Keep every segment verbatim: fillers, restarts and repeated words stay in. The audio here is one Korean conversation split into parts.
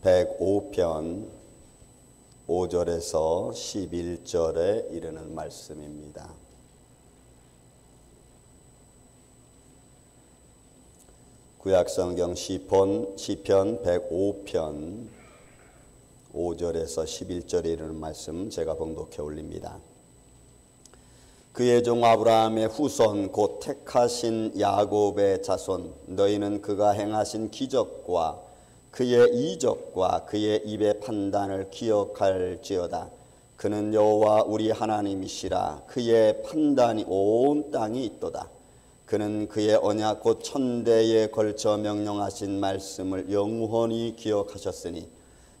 백오 편 오 절에서 십일 절에 이르는 말씀입니다. 구약성경 시편, 시편 백오 편 오 절에서 십일 절에 이르는 말씀 제가 봉독해 올립니다. 그의 종 아브라함의 후손 곧 택하신 야곱의 자손, 너희는 그가 행하신 기적과 그의 이적과 그의 입의 판단을 기억할지어다. 그는 여호와 우리 하나님이시라. 그의 판단이 온 땅이 있도다. 그는 그의 언약 곧 천대에 걸쳐 명령하신 말씀을 영원히 기억하셨으니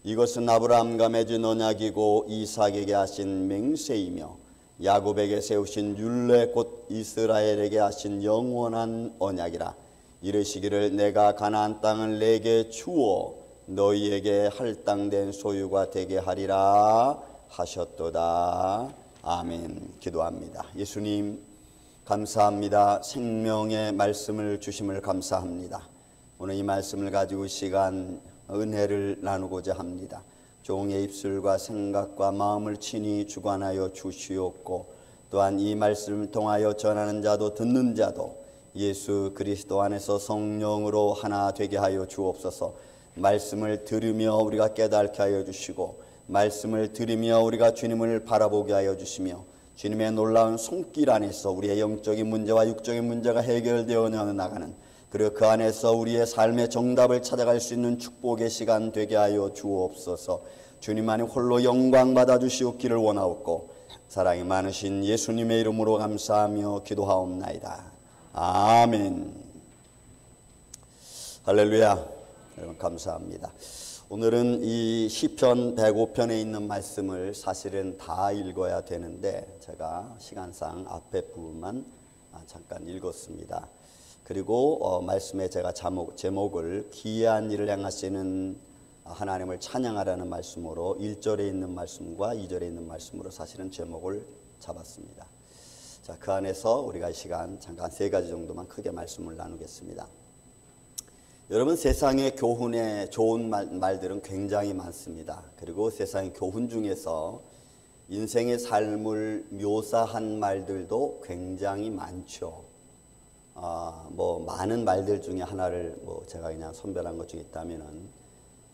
이것은 아브라함과 맺은 언약이고 이삭에게 하신 맹세이며 야곱에게 세우신 율례 곧 이스라엘에게 하신 영원한 언약이라. 이르시기를 내가 가나안 땅을 내게 주어 너희에게 할당된 소유가 되게 하리라 하셨도다. 아멘. 기도합니다. 예수님 감사합니다. 생명의 말씀을 주심을 감사합니다. 오늘 이 말씀을 가지고 시간 은혜를 나누고자 합니다. 종의 입술과 생각과 마음을 친히 주관하여 주시옵고 또한 이 말씀을 통하여 전하는 자도 듣는 자도 예수 그리스도 안에서 성령으로 하나 되게 하여 주옵소서. 말씀을 들으며 우리가 깨닫게 하여 주시고 말씀을 들으며 우리가 주님을 바라보게 하여 주시며 주님의 놀라운 손길 안에서 우리의 영적인 문제와 육적인 문제가 해결되어 나가는 그리고 그 안에서 우리의 삶의 정답을 찾아갈 수 있는 축복의 시간 되게 하여 주옵소서. 주님 안에 홀로 영광 받아주시옵기를 원하옵고 사랑이 많으신 예수님의 이름으로 감사하며 기도하옵나이다. 아멘. 할렐루야. 여러분 감사합니다. 오늘은 이 시편 백오 편에 있는 말씀을 사실은 다 읽어야 되는데 제가 시간상 앞에 부분만 잠깐 읽었습니다. 그리고 어 말씀에 제가 자목, 제목을 기이한 일을 행하시는 하나님을 찬양하라는 말씀으로 일 절에 있는 말씀과 이 절에 있는 말씀으로 사실은 제목을 잡았습니다. 자, 그 안에서 우리가 이 시간 잠깐 세 가지 정도만 크게 말씀을 나누겠습니다. 여러분 세상의 교훈에 좋은 말, 말들은 굉장히 많습니다. 그리고 세상의 교훈 중에서 인생의 삶을 묘사한 말들도 굉장히 많죠. 아, 뭐 많은 말들 중에 하나를 뭐 제가 그냥 선별한 것 중에 있다면은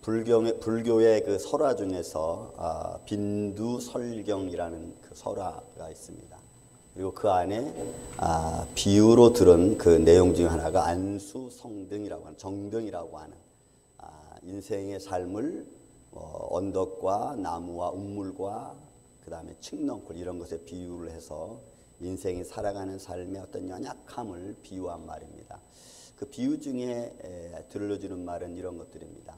불경의, 불교의 그 설화 중에서 아, 빈두설경이라는 그 설화가 있습니다. 그리고 그 안에 아, 비유로 들은 그 내용 중 하나가 안수성등이라고 하는 정등이라고 하는 아, 인생의 삶을 어, 언덕과 나무와 우물과 그 다음에 측렁굴 이런 것에 비유를 해서 인생이 살아가는 삶의 어떤 연약함을 비유한 말입니다. 그 비유 중에 에, 들려주는 말은 이런 것들입니다.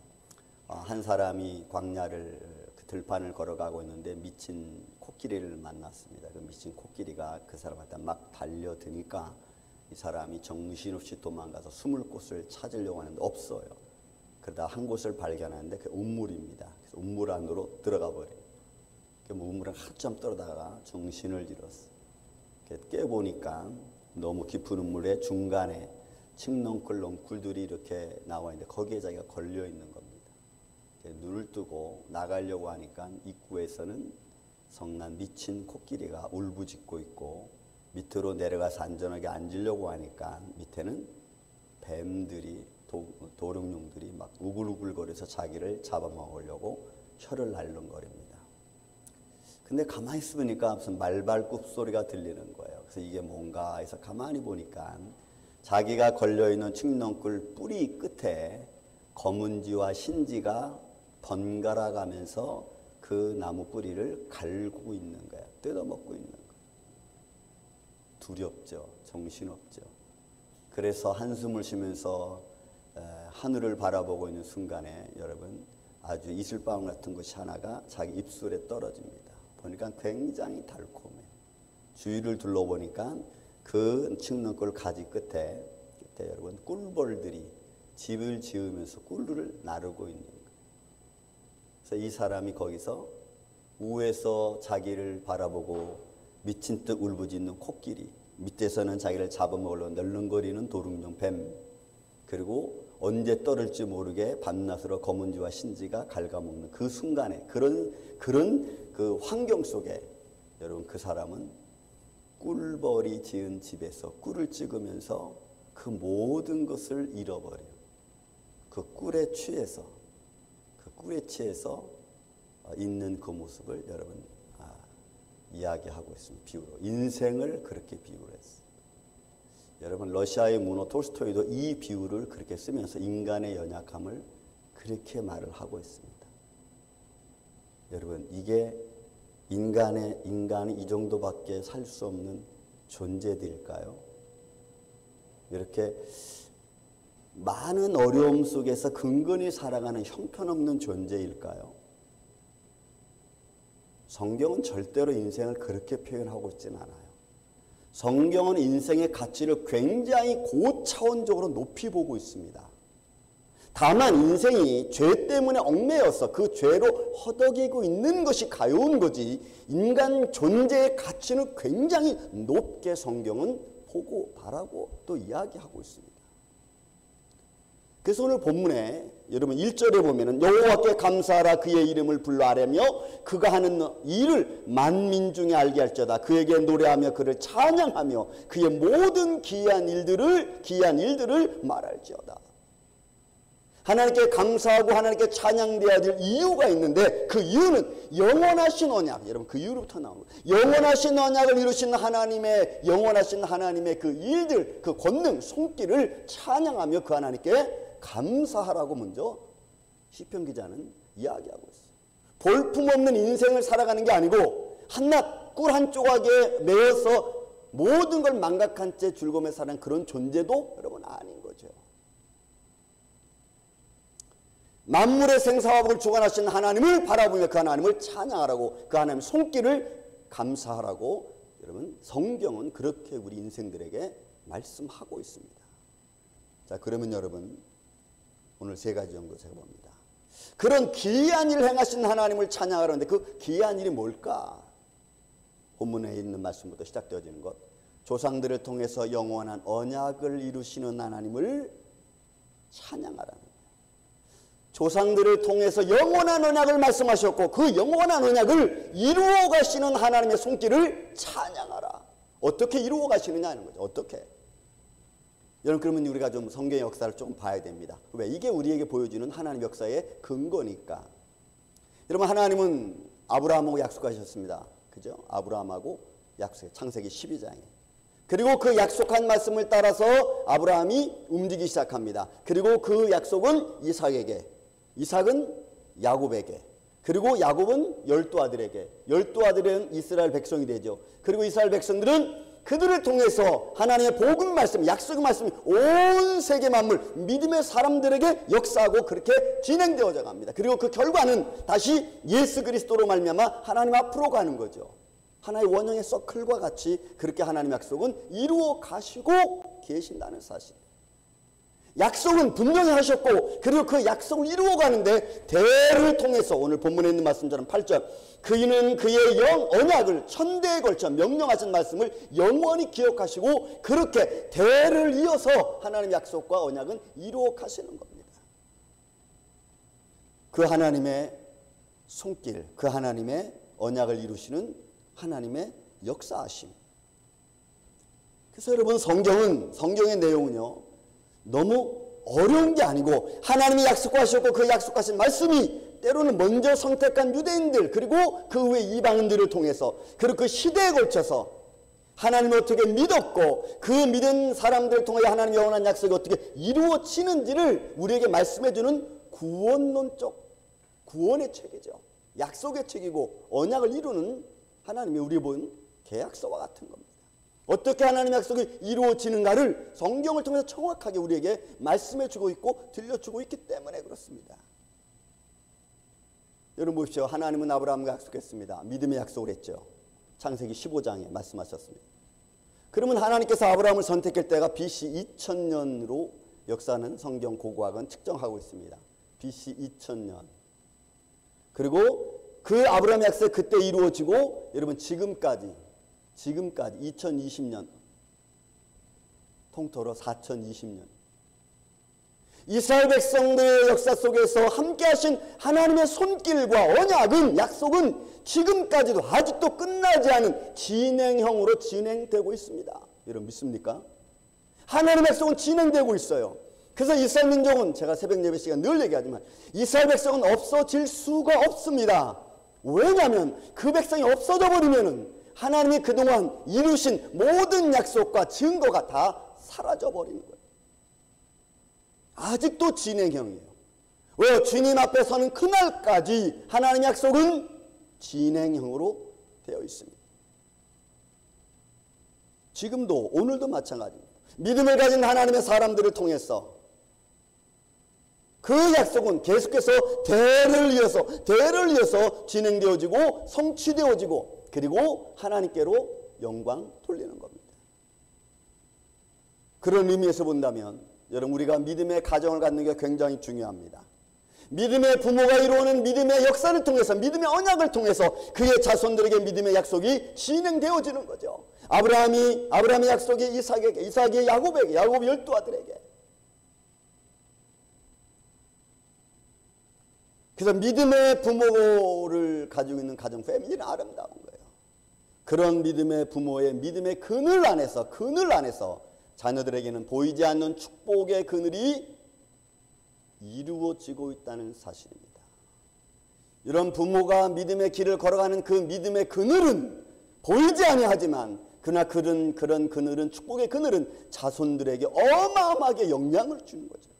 어, 한 사람이 광야를 들판을 걸어가고 있는데 미친 코끼리를 만났습니다. 그 미친 코끼리가 그 사람한테 막 달려드니까 이 사람이 정신없이 도망가서 숨을 곳을 찾으려고 하는데 없어요. 그러다 한 곳을 발견하는데 그게 우물입니다. 그래서 우물 안으로 들어가 버려요. 그 우물을 한참 떨어다가 정신을 잃었어. 깨보니까 너무 깊은 우물의 중간에 칡렁끌렁 굴들이 이렇게 나와 있는데 거기에 자기가 걸려 있는 겁니다. 눈을 뜨고 나가려고 하니까 입구에서는 성난 미친 코끼리가 울부짖고 있고 밑으로 내려가서 안전하게 앉으려고 하니까 밑에는 뱀들이 도, 도룡뇽들이 막 우글우글거려서 자기를 잡아먹으려고 혀를 날름거립니다. 근데 가만히 있으니까 무슨 말발굽 소리가 들리는 거예요. 그래서 이게 뭔가 해서 가만히 보니까 자기가 걸려있는 칡렁굴 뿌리 끝에 검은지와 신지가 번갈아 가면서 그 나무 뿌리를 갈고 있는 거야. 뜯어먹고 있는 거야. 두렵죠. 정신없죠. 그래서 한숨을 쉬면서 하늘을 바라보고 있는 순간에 여러분 아주 이슬방울 같은 것이 하나가 자기 입술에 떨어집니다. 보니까 굉장히 달콤해. 주위를 둘러보니까 그 칡렁굴 가지 끝에 그때 여러분 꿀벌들이 집을 지으면서 꿀을 나르고 있는 거예요. 그래서 이 사람이 거기서 우에서 자기를 바라보고 미친 듯 울부짖는 코끼리, 밑에서는 자기를 잡아먹으려고 널렁거리는 도룡뇽 뱀, 그리고 언제 떨을지 모르게 밤낮으로 검은지와 신지가 갉아먹는 그 순간에 그런 그런 그 환경 속에 여러분 그 사람은 꿀벌이 지은 집에서 꿀을 찍으면서 그 모든 것을 잃어버려요. 그 꿀에 취해서 그 꿀에 취해서 있는 그 모습을 여러분 아, 이야기하고 있습니다. 비유로 인생을 그렇게 비유를 했어요. 여러분 러시아의 문호 톨스토이도 이 비유를 그렇게 쓰면서 인간의 연약함을 그렇게 말을 하고 있습니다. 여러분 이게 인간의 인간이 이 정도밖에 살 수 없는 존재들일까요? 이렇게 많은 어려움 속에서 근근히 살아가는 형편없는 존재일까요? 성경은 절대로 인생을 그렇게 표현하고 있지는 않아요. 성경은 인생의 가치를 굉장히 고차원적으로 높이 보고 있습니다. 다만 인생이 죄 때문에 얽매여서 그 죄로 허덕이고 있는 것이 가여운 거지 인간 존재의 가치는 굉장히 높게 성경은 보고 바라고 또 이야기하고 있습니다. 그래서 오늘 본문에 여러분 일 절에 보면은 여호와께 감사하라 그의 이름을 불러 아뢰며 그가 하는 일을 만민 중에 알게 할지어다 그에게 노래하며 그를 찬양하며 그의 모든 기이한 일들을 기이한 일들을 말할지어다. 하나님께 감사하고 하나님께 찬양되어야 될 이유가 있는데 그 이유는 영원하신 언약. 여러분 그 이유로부터 나오는 거예요. 영원하신 언약을 이루신 하나님의 영원하신 하나님의 그 일들 그 권능 손길을 찬양하며 그 하나님께 감사하라고 먼저 시편 기자는 이야기하고 있어요. 볼품없는 인생을 살아가는 게 아니고 한낱 꿀 한 조각에 매여서 모든 걸 망각한 채 즐거움에 사는 그런 존재도 여러분 아닌 거죠. 만물의 생사와 복을 주관하신 하나님을 바라보며 그 하나님을 찬양하라고 그 하나님의 손길을 감사하라고 여러분 성경은 그렇게 우리 인생들에게 말씀하고 있습니다. 자 그러면 여러분 오늘 세 가지 정도 제가 봅니다. 그런 기이한 일을 행하신 하나님을 찬양하라는데 그 기이한 일이 뭘까? 본문에 있는 말씀부터 시작되어지는 것. 조상들을 통해서 영원한 언약을 이루시는 하나님을 찬양하라는 거예요. 조상들을 통해서 영원한 언약을 말씀하셨고 그 영원한 언약을 이루어 가시는 하나님의 손길을 찬양하라. 어떻게 이루어 가시느냐 하는 거죠. 어떻게? 여러분 그러면 우리가 좀 성경의 역사를 조금 봐야 됩니다. 왜? 이게 우리에게 보여주는 하나님 역사의 근거니까. 여러분 하나님은 아브라함하고 약속하셨습니다. 그죠? 아브라함하고 약속해 창세기 십이 장에. 그리고 그 약속한 말씀을 따라서 아브라함이 움직이기 시작합니다. 그리고 그 약속은 이삭에게, 이삭은 야곱에게, 그리고 야곱은 열두 아들에게, 열두 아들은 이스라엘 백성이 되죠. 그리고 이스라엘 백성들은 그들을 통해서 하나님의 복음 말씀, 약속의 말씀이 온 세계 만물, 믿음의 사람들에게 역사하고 그렇게 진행되어져 갑니다. 그리고 그 결과는 다시 예수 그리스도로 말미암아 하나님 앞으로 가는 거죠. 하나의 원형의 서클과 같이 그렇게 하나님의 약속은 이루어 가시고 계신다는 사실. 약속은 분명히 하셨고 그리고 그 약속을 이루어 가는데 대를 통해서 오늘 본문에 있는 말씀처럼 팔 절 그이는 그의 영 언약을 천대에 걸쳐 명령하신 말씀을 영원히 기억하시고 그렇게 대를 이어서 하나님의 약속과 언약은 이루어 가시는 겁니다. 그 하나님의 손길 그 하나님의 언약을 이루시는 하나님의 역사하심. 그래서 여러분 성경은 성경의 내용은요 너무 어려운 게 아니고 하나님이 약속하셨고 그 약속하신 말씀이 때로는 먼저 선택한 유대인들 그리고 그 후에 이방인들을 통해서 그리고 그 시대에 걸쳐서 하나님을 어떻게 믿었고 그 믿은 사람들을 통해 하나님의 영원한 약속이 어떻게 이루어지는지를 우리에게 말씀해주는 구원론적 구원의 책이죠. 약속의 책이고 언약을 이루는 하나님이 우리 본 계약서와 같은 겁니다. 어떻게 하나님의 약속이 이루어지는가를 성경을 통해서 정확하게 우리에게 말씀해주고 있고 들려주고 있기 때문에 그렇습니다. 여러분 보십시오. 하나님은 아브라함과 약속했습니다. 믿음의 약속을 했죠. 창세기 십오 장에 말씀하셨습니다. 그러면 하나님께서 아브라함을 선택할 때가 비씨 이천 년으로 역사는 성경 고고학은 측정하고 있습니다. 비씨 이천 년 그리고 그 아브라함의 약속이 그때 이루어지고 여러분 지금까지 지금까지 이천이십 년 통틀어 사천이십 년 이스라엘 백성들의 역사 속에서 함께하신 하나님의 손길과 언약은, 약속은 지금까지도 아직도 끝나지 않은 진행형으로 진행되고 있습니다. 여러분 믿습니까? 하나님의 약속은 진행되고 있어요. 그래서 이스라엘 민족은, 제가 새벽 예배 시간 늘 얘기하지만, 이스라엘 백성은 없어질 수가 없습니다. 왜냐하면 그 백성이 없어져 버리면은 하나님이 그동안 이루신 모든 약속과 증거가 다 사라져 버리는 거예요. 아직도 진행형이에요. 왜요? 주님 앞에 서는 그날까지 하나님의 약속은 진행형으로 되어 있습니다. 지금도, 오늘도 마찬가지입니다. 믿음을 가진 하나님의 사람들을 통해서 그 약속은 계속해서 대를 이어서 대를 이어서 진행되어지고 성취되어지고 그리고 하나님께로 영광 돌리는 겁니다. 그런 의미에서 본다면 여러분, 우리가 믿음의 가정을 갖는 게 굉장히 중요합니다. 믿음의 부모가 이루어오는 믿음의 역사를 통해서, 믿음의 언약을 통해서 그의 자손들에게 믿음의 약속이 진행되어지는 거죠. 아브라함이, 아브라함의 약속이 이삭에게, 이삭이 야곱에게, 야곱 열두 아들에게. 그래서 믿음의 부모를 가지고 있는 가정, 패밀리는 아름다운 거예요. 그런 믿음의 부모의 믿음의 그늘 안에서, 그늘 안에서 자녀들에게는 보이지 않는 축복의 그늘이 이루어지고 있다는 사실입니다. 이런 부모가 믿음의 길을 걸어가는 그 믿음의 그늘은 보이지 아니하지만, 그러나 그런, 그런 그늘은, 축복의 그늘은 자손들에게 어마어마하게 영향을 주는 거죠.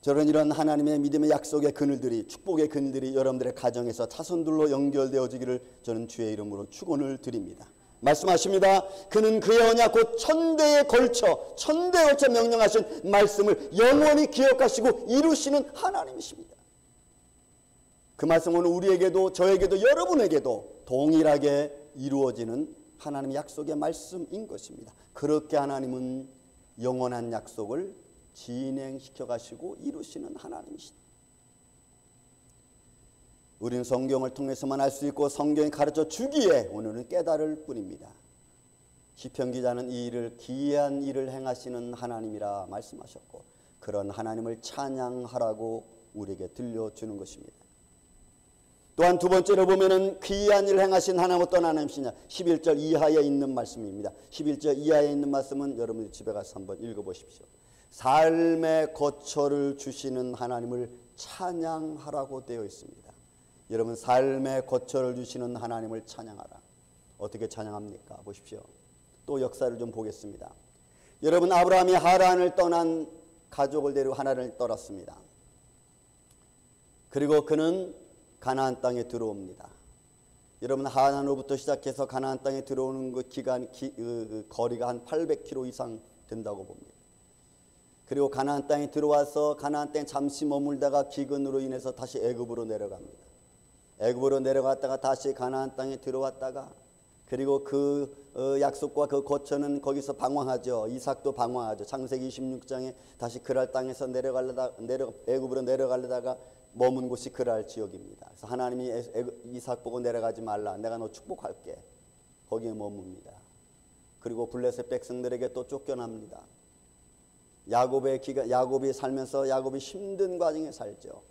저런 이런 하나님의 믿음의 약속의 그늘들이, 축복의 그늘들이 여러분들의 가정에서 자손들로 연결되어지기를 저는 주의 이름으로 축원을 드립니다. 말씀하십니다. 그는 그의 언약 곧 천대에 걸쳐 천대에 걸쳐 명령하신 말씀을 영원히 기억하시고 이루시는 하나님이십니다. 그 말씀은 우리에게도, 저에게도, 여러분에게도 동일하게 이루어지는 하나님의 약속의 말씀인 것입니다. 그렇게 하나님은 영원한 약속을 진행시켜 가시고 이루시는 하나님이시다. 우리는 성경을 통해서만 알 수 있고 성경이 가르쳐 주기에 오늘은 깨달을 뿐입니다. 시편 기자는 이 일을, 기이한 일을 행하시는 하나님이라 말씀하셨고, 그런 하나님을 찬양하라고 우리에게 들려주는 것입니다. 또한 두 번째로 보면은 기이한 일을 행하신 하나님은 어떤 하나님이시냐, 십일 절 이하에 있는 말씀입니다. 십일 절 이하에 있는 말씀은 여러분들 집에 가서 한번 읽어보십시오. 삶의 거처를 주시는 하나님을 찬양하라고 되어 있습니다. 여러분, 삶의 거처를 주시는 하나님을 찬양하라. 어떻게 찬양합니까? 보십시오. 또 역사를 좀 보겠습니다. 여러분, 아브라함이 하란을 떠난 가족을 데리고 하란을 떠났습니다. 그리고 그는 가나안 땅에 들어옵니다. 여러분, 하란으로부터 시작해서 가나안 땅에 들어오는 그 기간, 기, 그 거리가 한 팔백 킬로미터 이상 된다고 봅니다. 그리고 가나안 땅에 들어와서 가나안 땅에 잠시 머물다가 기근으로 인해서 다시 애굽으로 내려갑니다. 애굽으로 내려갔다가 다시 가나안 땅에 들어왔다가, 그리고 그 약속과 그 거처는 거기서 방황하죠. 이삭도 방황하죠. 창세기 이십육 장에 다시 그랄 땅에서 내려가려다 내려 애굽으로 내려가려다가 머문 곳이 그랄 지역입니다. 그래서 하나님이 이삭 보고 내려가지 말라, 내가 너 축복할게, 거기에 머뭅니다. 그리고 블레셋 백성들에게 또 쫓겨납니다. 야곱의 기가, 야곱이 살면서 야곱이 힘든 과정에 살죠.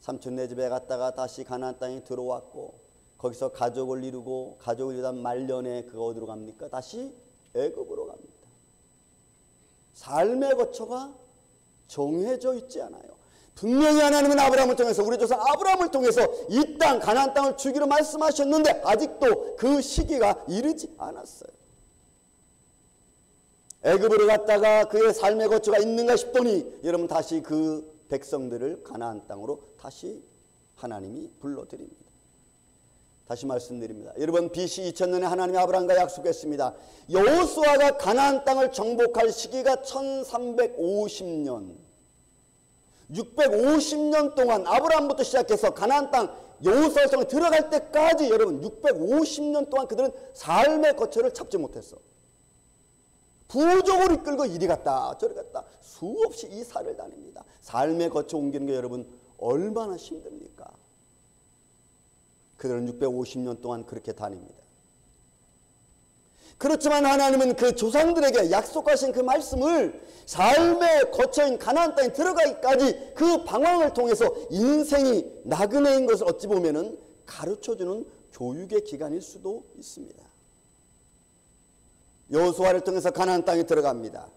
삼촌네 집에 갔다가 다시 가나안 땅에 들어왔고, 거기서 가족을 이루고, 가족을 이루다 말년에 그가 어디로 갑니까? 다시 애굽으로 갑니다. 삶의 거처가 정해져 있지 않아요. 분명히 하나님은 아브라함을 통해서, 우리 조상 아브라함을 통해서 이 땅, 가나안 땅을 주기로 말씀하셨는데 아직도 그 시기가 이르지 않았어요. 애굽으로 갔다가 그의 삶의 거처가 있는가 싶더니, 여러분, 다시 그 백성들을 가나안 땅으로 다시 하나님이 불러드립니다. 다시 말씀드립니다. 여러분, 비씨 이천 년에 하나님이 아브라함과 약속했습니다. 여호수아가 가나안 땅을 정복할 시기가 천삼백오십 년, 육백오십 년 동안 아브라함부터 시작해서 가나안 땅 여호수아 성에 들어갈 때까지, 여러분, 육백오십 년 동안 그들은 삶의 거처를 잡지 못했어. 부족을 이끌고 이리 갔다 저리 갔다 수없이 이사를 다닙니다. 삶의 거쳐 옮기는 게 여러분 얼마나 힘듭니까? 그들은 육백오십 년 동안 그렇게 다닙니다. 그렇지만 하나님은 그 조상들에게 약속하신 그 말씀을 삶의 거처인 가나안 땅에 들어가기까지 그 방황을 통해서 인생이 나그네인 것을 어찌 보면은 가르쳐주는 교육의 기간일 수도 있습니다. 여호수아를 통해서 가나안 땅에 들어갑니다.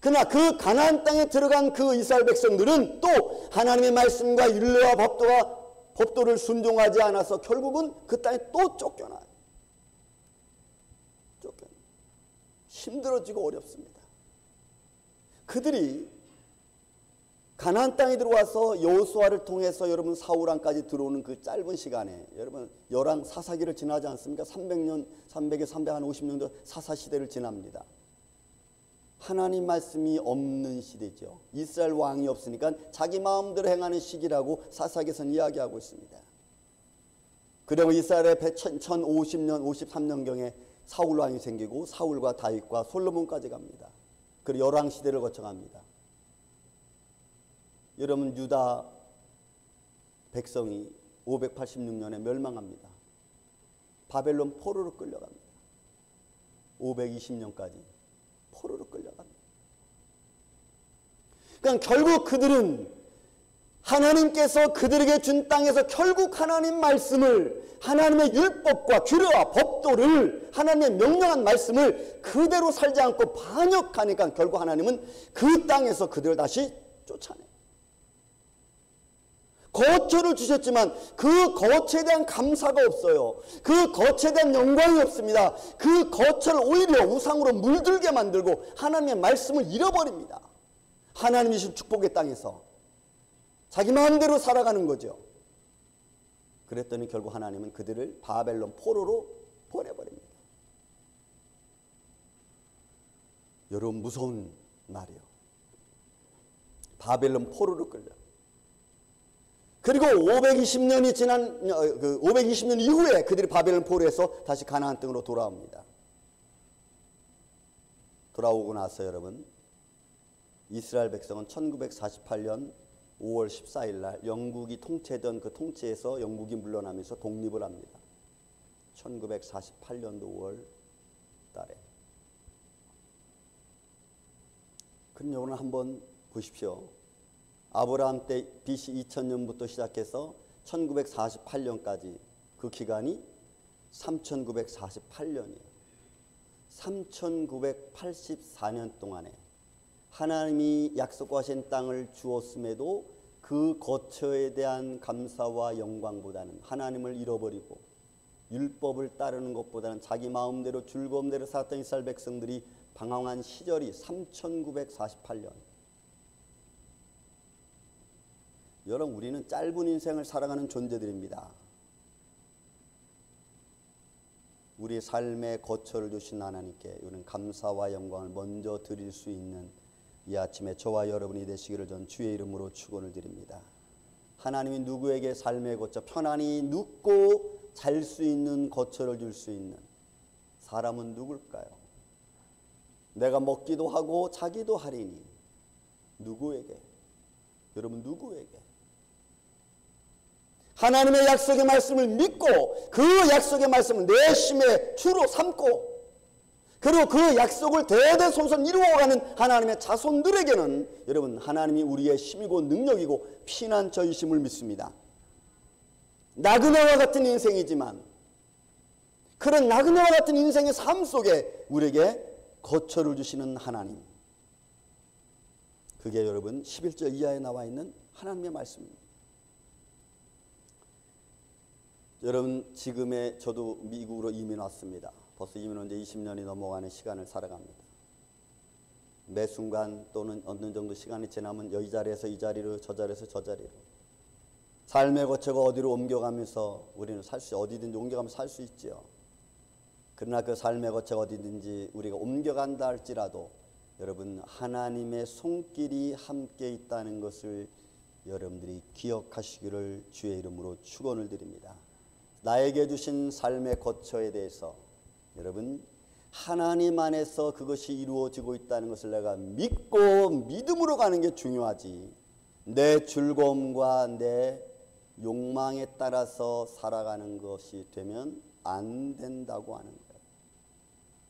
그러나 그 가나안 땅에 들어간 그 이스라엘 백성들은 또 하나님의 말씀과 율례와 법도와 법도를 순종하지 않아서 결국은 그 땅에 또 쫓겨나요. 쫓겨나. 힘들어지고 어렵습니다. 그들이 가나안 땅에 들어와서 여호수아를 통해서 여러분 사울왕까지 들어오는 그 짧은 시간에 여러분 열왕 사사기를 지나지 않습니까? 삼백 년, 삼백에서 삼백오십 년도 사사시대를 지납니다. 하나님 말씀이 없는 시대죠. 이스라엘 왕이 없으니까 자기 마음대로 행하는 시기라고 사사기에서는 이야기하고 있습니다. 그리고 이스라엘의 천오십 년, 오십삼 년경에 사울 왕이 생기고 사울과 다윗과 솔로몬까지 갑니다. 그리고 열왕 시대를 거쳐갑니다. 여러분 유다 백성이 오백팔십육 년에 멸망합니다. 바벨론 포로로 끌려갑니다. 오백이십 년까지 포로로 끌려갑니다. 그러니까 결국 그들은 하나님께서 그들에게 준 땅에서 결국 하나님 말씀을, 하나님의 율법과 규례와 법도를, 하나님의 명령한 말씀을 그대로 살지 않고 반역하니까 결국 하나님은 그 땅에서 그들을 다시 쫓아내요. 거처를 주셨지만 그 거처에 대한 감사가 없어요. 그 거처에 대한 영광이 없습니다. 그 거처를 오히려 우상으로 물들게 만들고 하나님의 말씀을 잃어버립니다. 하나님이 주신 축복의 땅에서 자기 마음대로 살아가는 거죠. 그랬더니 결국 하나님은 그들을 바벨론 포로로 보내버립니다. 여러분 무서운 말이요. 바벨론 포로로 끌려. 그리고 오백이십 년이 지난 그 오백이십 년 이후에 그들이 바벨론 포로에서 다시 가나안 땅으로 돌아옵니다. 돌아오고 나서 여러분 이스라엘 백성은 천구백사십팔 년 오월 십사 일 날 영국이 통치하던 그 통치에서 영국이 물러나면서 독립을 합니다. 천구백사십팔 년도 오월 달에. 그럼 오늘 한번 보십시오. 아브라함 때 비씨 이천 년부터 시작해서 천구백사십팔 년까지 그 기간이 삼천구백사십팔 년이에요. 삼천구백팔십사 년 동안에 하나님이 약속하신 땅을 주었음에도 그 거처에 대한 감사와 영광보다는 하나님을 잃어버리고 율법을 따르는 것보다는 자기 마음대로 즐거움대로 살았던 이스라엘 백성들이 방황한 시절이 삼천구백사십팔 년. 여러분 우리는 짧은 인생을 살아가는 존재들입니다. 우리의 삶의 거처를 주신 하나님께 우리는 감사와 영광을 먼저 드릴 수 있는 이 아침에 저와 여러분이 되시기를 전 주의 이름으로 축원을 드립니다. 하나님이 누구에게 삶의 거처, 편안히 눕고 잘 수 있는 거처를 줄 수 있는 사람은 누굴까요? 내가 먹기도 하고 자기도 하리니 누구에게? 여러분 누구에게? 하나님의 약속의 말씀을 믿고 그 약속의 말씀을 내 심에 주로 삼고 그리고 그 약속을 대대손손 이루어가는 하나님의 자손들에게는 여러분 하나님이 우리의 힘이고 능력이고 피난처이심을 믿습니다. 나그네와 같은 인생이지만 그런 나그네와 같은 인생의 삶 속에 우리에게 거처를 주시는 하나님, 그게 여러분 십일 절 이하에 나와 있는 하나님의 말씀입니다. 여러분 지금에 저도 미국으로 이민 왔습니다. 벌써 이민 온 지 이십 년이 넘어가는 시간을 살아갑니다. 매 순간 또는 어느 정도 시간이 지나면 여기 자리에서 이 자리로 저 자리에서 저 자리로 삶의 거처가 어디로 옮겨가면서 우리는 살 수 어디든지 옮겨가면서 살 수 있지요. 그러나 그 삶의 거처가 어디든지 우리가 옮겨간다 할지라도 여러분 하나님의 손길이 함께 있다는 것을 여러분들이 기억하시기를 주의 이름으로 축원을 드립니다. 나에게 주신 삶의 거처에 대해서 여러분 하나님 안에서 그것이 이루어지고 있다는 것을 내가 믿고 믿음으로 가는 게 중요하지, 내 즐거움과 내 욕망에 따라서 살아가는 것이 되면 안 된다고 하는 거예요.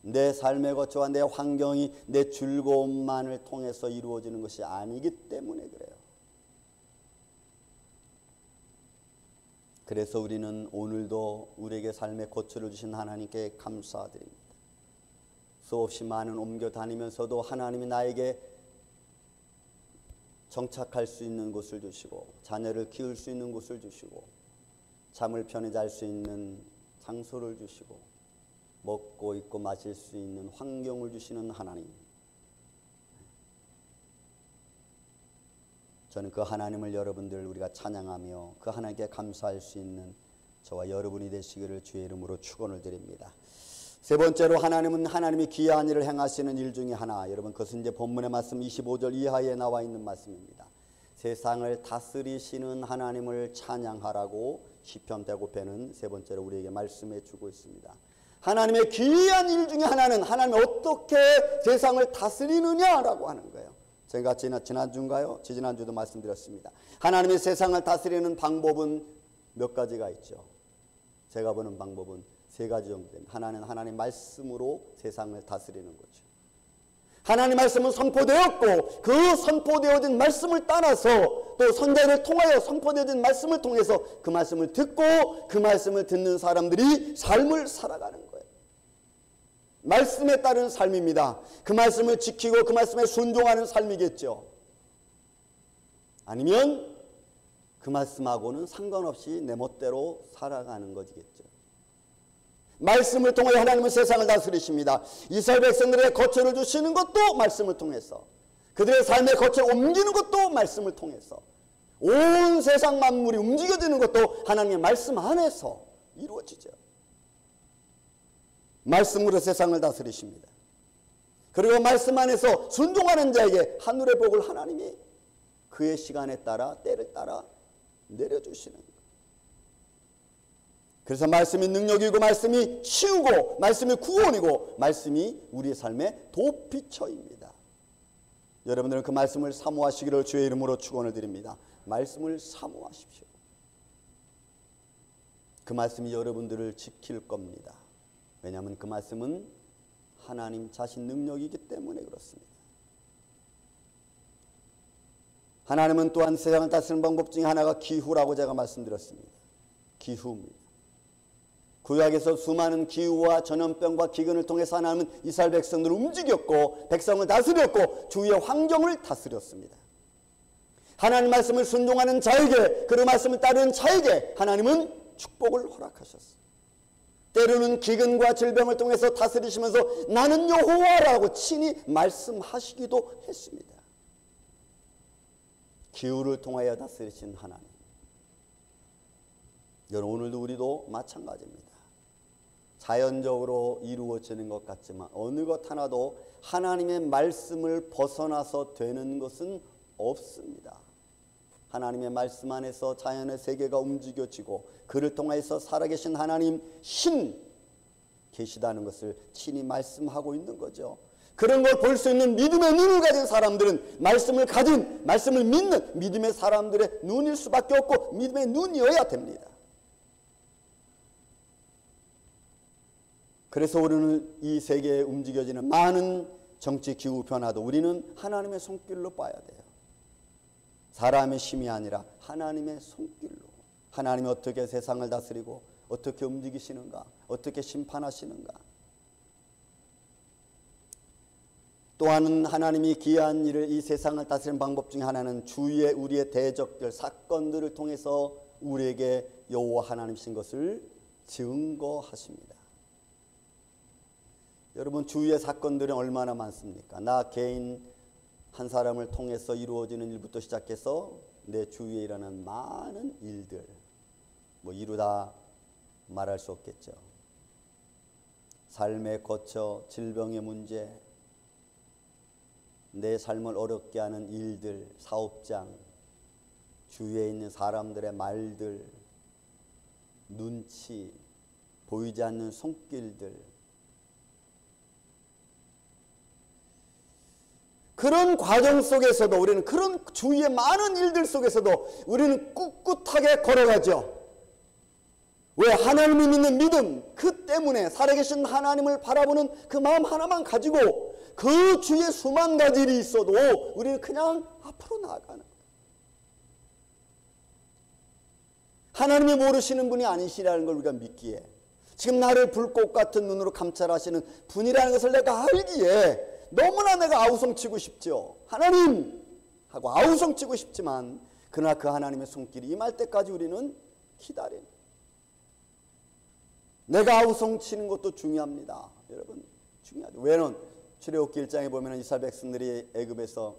내 삶의 거처와 내 환경이 내 즐거움만을 통해서 이루어지는 것이 아니기 때문에 그래요. 그래서 우리는 오늘도 우리에게 삶의 거처를 주신 하나님께 감사드립니다. 수없이 많은 옮겨 다니면서도 하나님이 나에게 정착할 수 있는 곳을 주시고, 자녀를 키울 수 있는 곳을 주시고, 잠을 편히 잘 수 있는 장소를 주시고, 먹고 입고 마실 수 있는 환경을 주시는 하나님, 저는 그 하나님을 여러분들 우리가 찬양하며 그 하나님께 감사할 수 있는 저와 여러분이 되시기를 주의 이름으로 축원을 드립니다. 세 번째로, 하나님은 하나님이 귀한 일을 행하시는 일 중에 하나, 여러분 그것은 이제 본문의 말씀 이십오 절 이하에 나와 있는 말씀입니다. 세상을 다스리시는 하나님을 찬양하라고 시편 백오 편은 세 번째로 우리에게 말씀해 주고 있습니다. 하나님의 귀한 일 중에 하나는 하나님이 어떻게 세상을 다스리느냐라고 하는 거예요. 제가 지난, 지난주인가요? 지난주도 말씀드렸습니다. 하나님의 세상을 다스리는 방법은 몇 가지가 있죠. 제가 보는 방법은 세 가지 정도 됩니다. 하나는 하나님 말씀으로 세상을 다스리는 거죠. 하나님 말씀은 선포되었고, 그 선포되어진 말씀을 따라서 또 선자를 통하여 선포되어진 말씀을 통해서 그 말씀을 듣고 그 말씀을 듣는 사람들이 삶을 살아가는 거예요. 말씀에 따른 삶입니다. 그 말씀을 지키고 그 말씀에 순종하는 삶이겠죠. 아니면 그 말씀하고는 상관없이 내 멋대로 살아가는 것이겠죠. 말씀을 통해 하나님은 세상을 다스리십니다. 이스라엘 백성들의 거처를 주시는 것도 말씀을 통해서, 그들의 삶의 거처를 옮기는 것도 말씀을 통해서, 온 세상 만물이 움직여지는 것도 하나님의 말씀 안에서 이루어지죠. 말씀으로 세상을 다스리십니다. 그리고 말씀 안에서 순종하는 자에게 하늘의 복을 하나님이 그의 시간에 따라 때를 따라 내려주시는 거예요. 그래서 말씀이 능력이고, 말씀이 치유고, 말씀이 구원이고, 말씀이 우리의 삶의 도피처입니다. 여러분들은 그 말씀을 사모하시기를 주의 이름으로 축원을 드립니다. 말씀을 사모하십시오. 그 말씀이 여러분들을 지킬 겁니다. 왜냐하면 그 말씀은 하나님 자신 능력이기 때문에 그렇습니다. 하나님은 또한 세상을 다스리는 방법 중에 하나가 기후라고 제가 말씀드렸습니다. 기후입니다. 구약에서 수많은 기후와 전염병과 기근을 통해서 하나님은 이스라엘 백성들을 움직였고, 백성을 다스렸고, 주위의 환경을 다스렸습니다. 하나님 말씀을 순종하는 자에게, 그 말씀을 따르는 자에게 하나님은 축복을 허락하셨습니다. 때로는 기근과 질병을 통해서 다스리시면서 나는 여호와라고 친히 말씀하시기도 했습니다. 기후를 통하여 다스리신 하나님, 여러분 오늘도 우리도 마찬가지입니다. 자연적으로 이루어지는 것 같지만 어느 것 하나도 하나님의 말씀을 벗어나서 되는 것은 없습니다. 하나님의 말씀 안에서 자연의 세계가 움직여지고 그를 통해서 살아계신 하나님 신 계시다는 것을 친히 말씀하고 있는 거죠. 그런 걸 볼 수 있는 믿음의 눈을 가진 사람들은 말씀을 가진, 말씀을 믿는 믿음의 사람들의 눈일 수밖에 없고, 믿음의 눈이어야 됩니다. 그래서 우리는 이 세계에 움직여지는 많은 정치 기후 변화도 우리는 하나님의 손길로 봐야 돼요. 사람의 힘이 아니라 하나님의 손길로, 하나님이 어떻게 세상을 다스리고 어떻게 움직이시는가, 어떻게 심판하시는가. 또한 하나님이 귀한 일을, 이 세상을 다스리는 방법 중에 하나는 주위의 우리의 대적들, 사건들을 통해서 우리에게 여호와 하나님이신 것을 증거하십니다. 여러분 주위의 사건들은 얼마나 많습니까? 나 개인 한 사람을 통해서 이루어지는 일부터 시작해서 내 주위에 일어나는 많은 일들, 뭐 이루다 말할 수 없겠죠. 삶의 거처, 질병의 문제, 내 삶을 어렵게 하는 일들, 사업장, 주위에 있는 사람들의 말들, 눈치, 보이지 않는 손길들, 그런 과정 속에서도 우리는, 그런 주위의 많은 일들 속에서도 우리는 꿋꿋하게 걸어가죠. 왜? 하나님을 믿는 믿음 그 때문에 살아계신 하나님을 바라보는 그 마음 하나만 가지고 그 주위에 수만 가지 일이 있어도 우리는 그냥 앞으로 나아가는 거예요. 하나님이 모르시는 분이 아니시라는 걸 우리가 믿기에, 지금 나를 불꽃 같은 눈으로 감찰하시는 분이라는 것을 내가 알기에 너무나 내가 아우성치고 싶죠. 하나님! 하고 아우성치고 싶지만, 그러나 그 하나님의 손길이 임할 때까지 우리는 기다린. 내가 아우성치는 것도 중요합니다. 여러분, 중요하죠. 왜냐하면 출애굽기 일 장에 보면 이스라엘 백성들이 애굽에서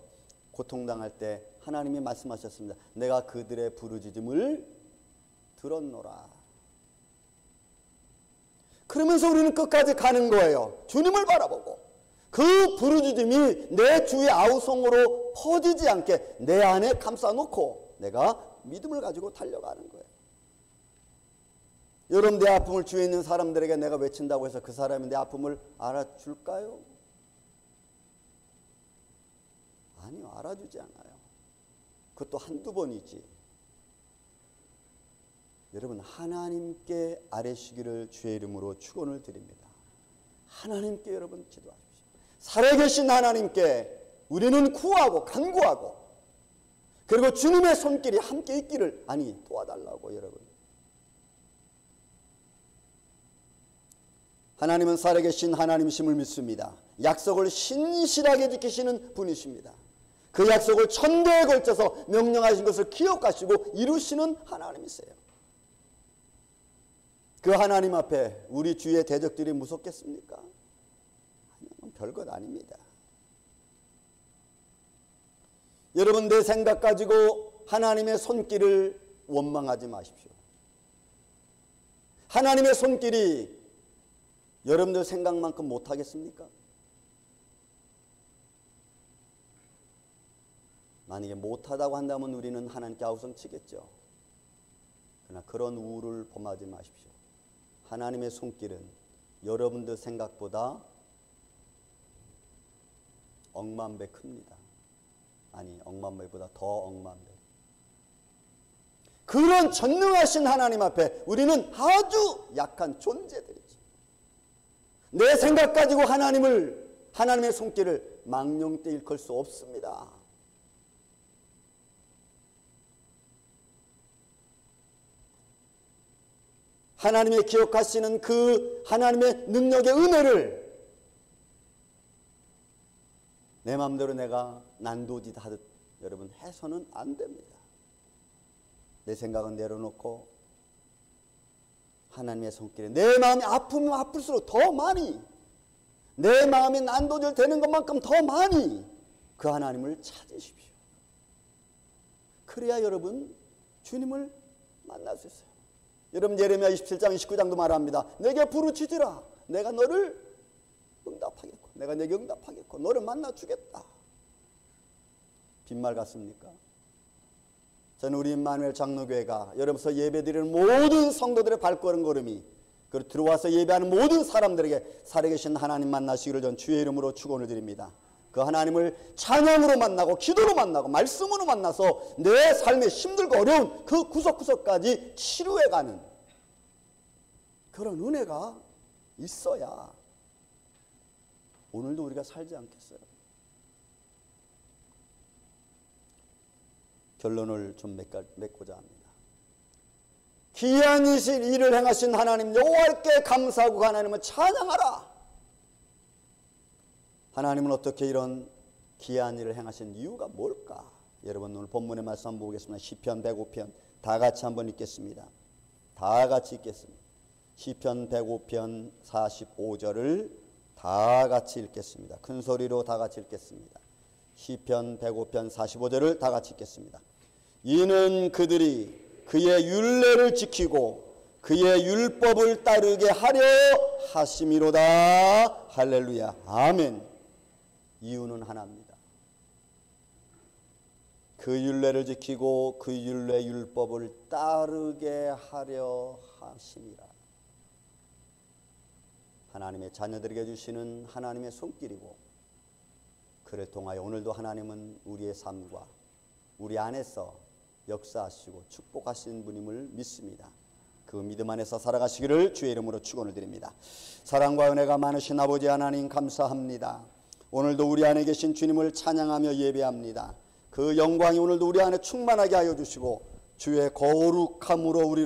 고통당할 때 하나님이 말씀하셨습니다. 내가 그들의 부르짖음을 들었노라. 그러면서 우리는 끝까지 가는 거예요. 주님을 바라보고 그 부르짖음이 내 주의 아우성으로 퍼지지 않게 내 안에 감싸놓고 내가 믿음을 가지고 달려가는 거예요. 여러분, 내 아픔을 주위에 있는 사람들에게 내가 외친다고 해서 그 사람이 내 아픔을 알아줄까요? 아니요, 알아주지 않아요. 그것도 한두 번이지. 여러분, 하나님께 아뢰시기를 주의 이름으로 축원을 드립니다. 하나님께 여러분 기도하십시오. 살아계신 하나님께 우리는 구하고 간구하고, 그리고 주님의 손길이 함께 있기를, 아니 도와달라고. 여러분, 하나님은 살아계신 하나님이심을 믿습니다. 약속을 신실하게 지키시는 분이십니다. 그 약속을 천대에 걸쳐서 명령하신 것을 기억하시고 이루시는 하나님이세요. 그 하나님 앞에 우리 주위의 대적들이 무섭겠습니까? 아니요, 별것 아닙니다. 여러분, 내 생각 가지고 하나님의 손길을 원망하지 마십시오. 하나님의 손길이 여러분들 생각만큼 못하겠습니까? 만약에 못하다고 한다면 우리는 하나님께 아우성치겠죠. 그러나 그런 우울을 범하지 마십시오. 하나님의 손길은 여러분들 생각보다 억만 배 큽니다. 아니, 억만 배보다 더 억만 배. 그런 전능하신 하나님 앞에 우리는 아주 약한 존재들이죠. 내 생각 가지고 하나님을, 하나님의 손길을 망령되이 일컬 수 없습니다. 하나님의 기억하시는 그 하나님의 능력의 은혜를 내 마음대로 내가 난도짓 하듯 여러분 해서는 안 됩니다. 내 생각은 내려놓고 하나님의 손길에 내 마음이 아프면 아플수록 더 많이, 내 마음이 난도질 되는 것만큼 더 많이 그 하나님을 찾으십시오. 그래야 여러분 주님을 만날 수 있어요. 여러분, 예레미야 이십칠 장 이십구 장도 말합니다. 내게 부르짖으라, 내가 너를 응답하겠고, 내가 내게 응답하겠고, 너를 만나주겠다. 빈말 같습니까? 저는 우리 임마누엘 장로교회가 여러분서 예배드리는 모든 성도들의 발걸음걸음이, 그리고 들어와서 예배하는 모든 사람들에게 살아계신 하나님 만나시기를 전 주의 이름으로 축원을 드립니다. 그 하나님을 찬양으로 만나고 기도로 만나고 말씀으로 만나서 내 삶에 힘들고 어려운 그 구석구석까지 치료해가는 그런 은혜가 있어야 오늘도 우리가 살지 않겠어요. 결론을 좀 맺고자 합니다. 귀한 이신 일을 행하신 하나님 여호와께 감사하고 하나님을 찬양하라. 하나님은 어떻게 이런 기이한 일을 행하신 이유가 뭘까? 여러분, 오늘 본문의 말씀 한번 보겠습니다. 시편 백오 편 다 같이 한번 읽겠습니다. 다 같이 읽겠습니다. 시편 백오 편 사십오 절을 다 같이 읽겠습니다. 큰 소리로 다 같이 읽겠습니다. 시편 백오 편 사십오 절을 다 같이 읽겠습니다. 이는 그들이 그의 율례를 지키고 그의 율법을 따르게 하려 하심이로다. 할렐루야, 아멘. 이유는 하나입니다. 그 율례를 지키고 그 율례 율법을 따르게 하려 하심이라. 하나님의 자녀들에게 주시는 하나님의 손길이고, 그를 통하여 오늘도 하나님은 우리의 삶과 우리 안에서 역사하시고 축복하시는 분임을 믿습니다. 그 믿음 안에서 살아가시기를 주의 이름으로 축원을 드립니다. 사랑과 은혜가 많으신 아버지 하나님 감사합니다. 오늘도 우리 안에 계신 주님을 찬양하며 예배합니다. 그 영광이 오늘도 우리 안에 충만하게 하여 주시고 주의 거룩함으로 우리를